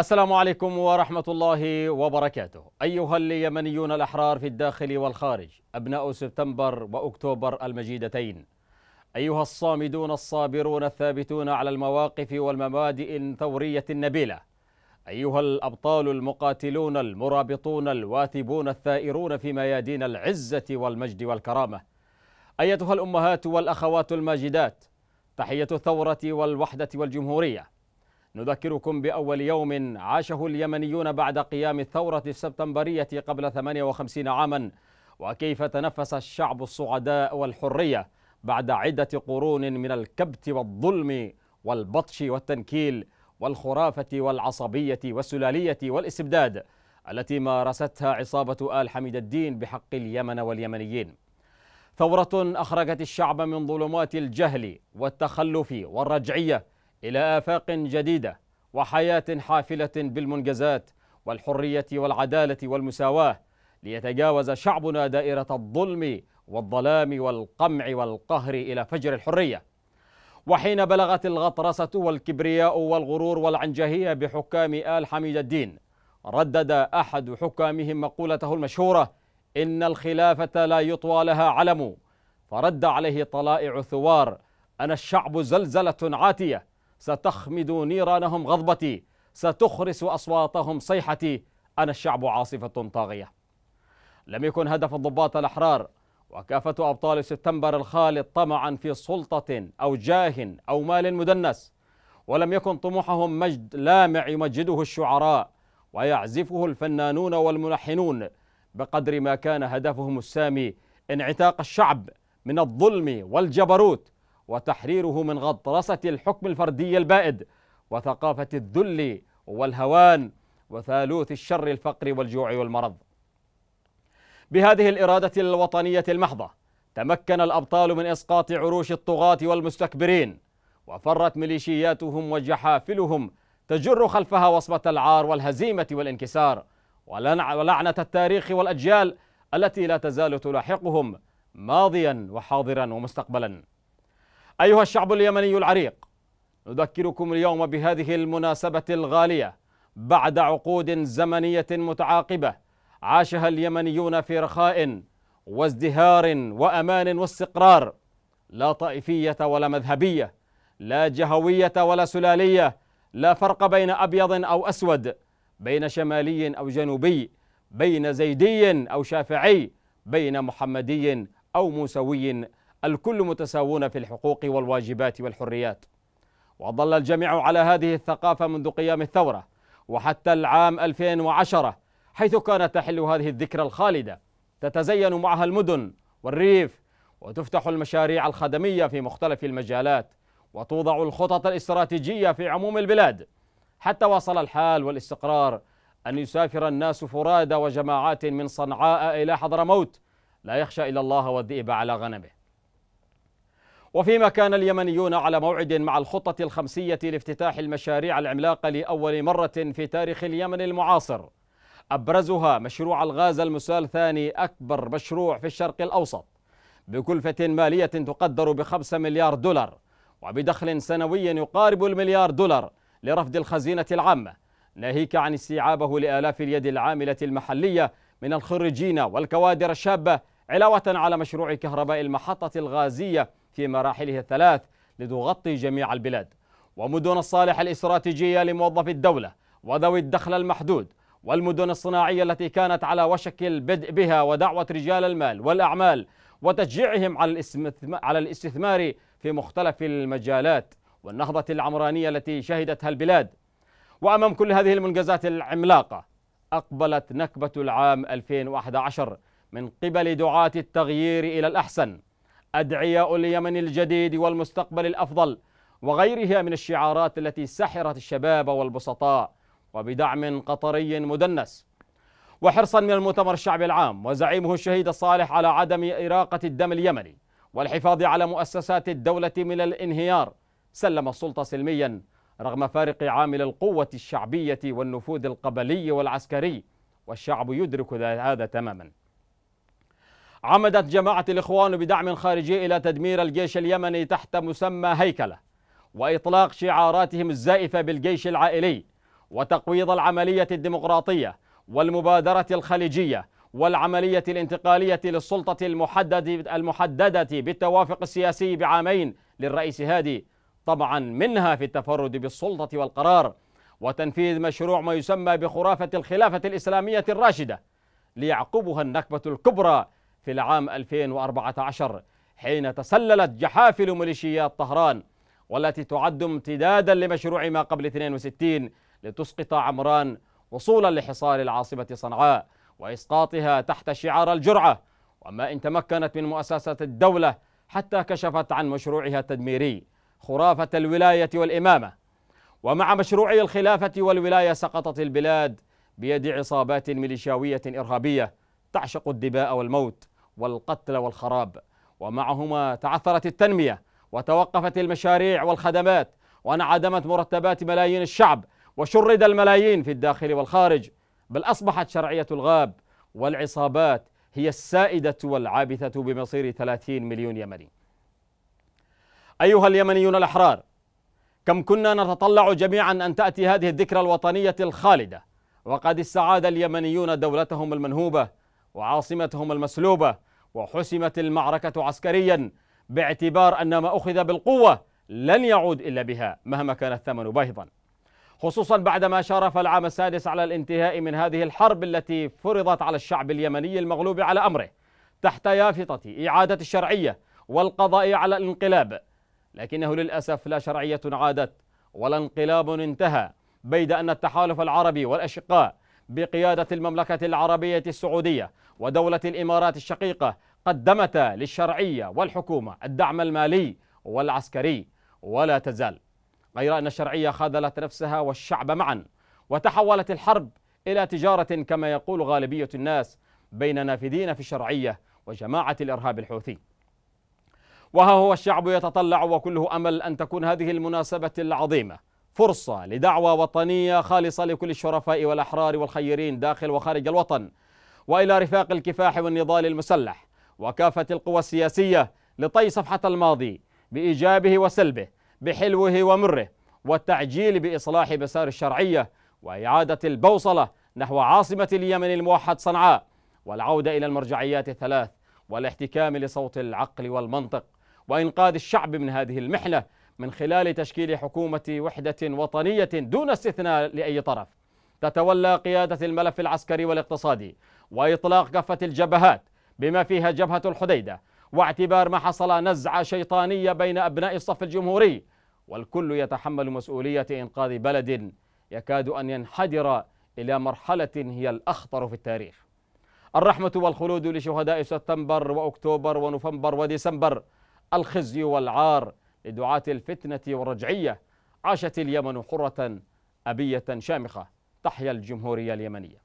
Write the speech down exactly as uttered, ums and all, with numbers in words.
السلام عليكم ورحمة الله وبركاته. أيها اليمنيون الأحرار في الداخل والخارج، أبناء سبتمبر وأكتوبر المجيدتين، أيها الصامدون الصابرون الثابتون على المواقف والمبادئ الثورية النبيلة، أيها الأبطال المقاتلون المرابطون الواثبون الثائرون في ميادين العزة والمجد والكرامة، أيتها الأمهات والأخوات الماجدات، تحية الثورة والوحدة والجمهورية. نذكركم بأول يوم عاشه اليمنيون بعد قيام الثورة السبتمبرية قبل ثمانية وخمسين عاما، وكيف تنفس الشعب الصعداء والحرية بعد عدة قرون من الكبت والظلم والبطش والتنكيل والخرافة والعصبية والسلالية والاستبداد التي مارستها عصابة آل حميد الدين بحق اليمن واليمنيين. ثورة أخرجت الشعب من ظلمات الجهل والتخلف والرجعية إلى آفاق جديدة وحياة حافلة بالمنجزات والحرية والعدالة والمساواة، ليتجاوز شعبنا دائرة الظلم والظلام والقمع والقهر إلى فجر الحرية. وحين بلغت الغطرسة والكبرياء والغرور والعنجهية بحكام آل حميد الدين، ردد أحد حكامهم مقولته المشهورة: إن الخلافة لا يطوى لها علم. فرد عليه طلائع الثوار: أنا الشعب زلزلة عاتية، ستخمد نيرانهم غضبتي، ستخرس أصواتهم صيحتي، أنا الشعب عاصفة طاغية. لم يكن هدف الضباط الأحرار وكافة أبطال سبتمبر الخالد طمعا في سلطة أو جاه أو مال مدنس، ولم يكن طموحهم مجد لامع يمجده الشعراء ويعزفه الفنانون والملحنون، بقدر ما كان هدفهم السامي انعتاق الشعب من الظلم والجبروت وتحريره من غطرسة الحكم الفردي البائد وثقافة الذل والهوان وثالوث الشر الفقر والجوع والمرض. بهذه الإرادة الوطنية المحضة تمكن الأبطال من إسقاط عروش الطغاة والمستكبرين، وفرت ميليشياتهم وجحافلهم تجر خلفها وصمة العار والهزيمة والانكسار ولعنة التاريخ والأجيال التي لا تزال تلاحقهم ماضيا وحاضرا ومستقبلا. أيها الشعب اليمني العريق، نذكركم اليوم بهذه المناسبة الغالية بعد عقود زمنية متعاقبة عاشها اليمنيون في رخاء وازدهار وأمان واستقرار، لا طائفية ولا مذهبية، لا جهوية ولا سلالية، لا فرق بين أبيض أو أسود، بين شمالي أو جنوبي، بين زيدي أو شافعي، بين محمدي أو موسوي، الكل متساوون في الحقوق والواجبات والحريات. وظل الجميع على هذه الثقافة منذ قيام الثورة وحتى العام ألفين وعشرة، حيث كانت تحل هذه الذكرى الخالدة، تتزين معها المدن والريف، وتفتح المشاريع الخدمية في مختلف المجالات، وتوضع الخطط الاستراتيجية في عموم البلاد، حتى وصل الحال والاستقرار أن يسافر الناس فرادى وجماعات من صنعاء إلى حضرموت، لا يخشى إلا الله والذئب على غنمه. وفيما كان اليمنيون على موعد مع الخطة الخمسية لافتتاح المشاريع العملاقة لأول مرة في تاريخ اليمن المعاصر، أبرزها مشروع الغاز المسال، ثاني أكبر مشروع في الشرق الأوسط بكلفة مالية تقدر بخمسة مليار دولار وبدخل سنوي يقارب المليار دولار، لرفد الخزينة العامة، ناهيك عن استيعابه لآلاف اليد العاملة المحلية من الخريجين والكوادر الشابة، علاوة على مشروع كهرباء المحطة الغازية في مراحله الثلاث لتغطي جميع البلاد، ومدن الصالح الاستراتيجية لموظفي الدولة وذوي الدخل المحدود، والمدن الصناعية التي كانت على وشك البدء بها، ودعوة رجال المال والأعمال وتشجيعهم على الاستثمار في مختلف المجالات، والنهضة العمرانية التي شهدتها البلاد. وأمام كل هذه المنجزات العملاقة، أقبلت نكبة العام ألفين وأحد عشر من قبل دعاة التغيير إلى الأحسن، أدعياء اليمن الجديد والمستقبل الأفضل، وغيرها من الشعارات التي سحرت الشباب والبسطاء، وبدعم قطري مدنس وحرصا من المؤتمر الشعبي العام وزعيمه الشهيد الصالح على عدم إراقة الدم اليمني والحفاظ على مؤسسات الدولة من الانهيار، سلم السلطة سلميا رغم فارق عامل القوة الشعبية والنفوذ القبلي والعسكري، والشعب يدرك هذا تماما. عمدت جماعة الإخوان بدعم خارجي إلى تدمير الجيش اليمني تحت مسمى هيكلة، وإطلاق شعاراتهم الزائفة بالجيش العائلي، وتقويض العملية الديمقراطية والمبادرة الخليجية والعملية الانتقالية للسلطة المحددة المحددة بالتوافق السياسي بعامين للرئيس هادي، طبعا منها في التفرد بالسلطة والقرار وتنفيذ مشروع ما يسمى بخرافة الخلافة الإسلامية الراشدة، ليعقبها النكبة الكبرى في العام ألفين وأربعة عشر حين تسللت جحافل ميليشيات طهران، والتي تعد امتدادا لمشروع ما قبل اثنين وستين لتسقط عمران وصولا لحصار العاصمة صنعاء وإسقاطها تحت شعار الجرعة، وما إن تمكنت من مؤسسة الدولة حتى كشفت عن مشروعها التدميري خرافة الولاية والإمامة. ومع مشروع الخلافة والولاية سقطت البلاد بيد عصابات ميليشياوية إرهابية تعشق الدماء والموت والقتل والخراب، ومعهما تعثرت التنمية وتوقفت المشاريع والخدمات وانعدمت مرتبات ملايين الشعب وشرد الملايين في الداخل والخارج، بل أصبحت شرعية الغاب والعصابات هي السائدة والعابثة بمصير ثلاثين مليون يمني. أيها اليمنيون الأحرار، كم كنا نتطلع جميعا أن تأتي هذه الذكرى الوطنية الخالدة، وقد استعاد اليمنيون دولتهم المنهوبة وعاصمتهم المسلوبة، وحسمت المعركة عسكريا باعتبار أن ما أخذ بالقوة لن يعود إلا بها مهما كان الثمن باهظا، خصوصا بعدما شارف العام السادس على الانتهاء من هذه الحرب التي فرضت على الشعب اليمني المغلوب على أمره تحت يافطة إعادة الشرعية والقضاء على الانقلاب، لكنه للأسف لا شرعية عادت ولا انقلاب انتهى، بيد أن التحالف العربي والأشقاء بقيادة المملكة العربية السعودية ودولة الإمارات الشقيقة قدمتا للشرعية والحكومة الدعم المالي والعسكري، ولا تزال، غير أن الشرعية خذلت نفسها والشعب معا، وتحولت الحرب إلى تجارة كما يقول غالبية الناس بين نافذين في الشرعية وجماعة الإرهاب الحوثي. وها هو الشعب يتطلع، وكله أمل أن تكون هذه المناسبة العظيمة فرصة لدعوة وطنية خالصة لكل الشرفاء والأحرار والخيرين داخل وخارج الوطن، وإلى رفاق الكفاح والنضال المسلح وكافة القوى السياسية لطي صفحة الماضي بإيجابه وسلبه، بحلوه ومره، والتعجيل بإصلاح مسار الشرعية وإعادة البوصلة نحو عاصمة اليمن الموحد صنعاء، والعودة إلى المرجعيات الثلاث والاحتكام لصوت العقل والمنطق، وإنقاذ الشعب من هذه المحنة من خلال تشكيل حكومة وحدة وطنية دون استثناء لأي طرف تتولى قيادة الملف العسكري والاقتصادي، وإطلاق كافة الجبهات بما فيها جبهة الحديدة، واعتبار ما حصل نزعة شيطانية بين أبناء الصف الجمهوري، والكل يتحمل مسؤولية إنقاذ بلد يكاد أن ينحدر إلى مرحلة هي الأخطر في التاريخ. الرحمة والخلود لشهداء سبتمبر وأكتوبر ونوفمبر وديسمبر، الخزي والعار لدعاة الفتنة والرجعية. عاشت اليمن حرة أبية شامخة، تحيا الجمهورية اليمنية.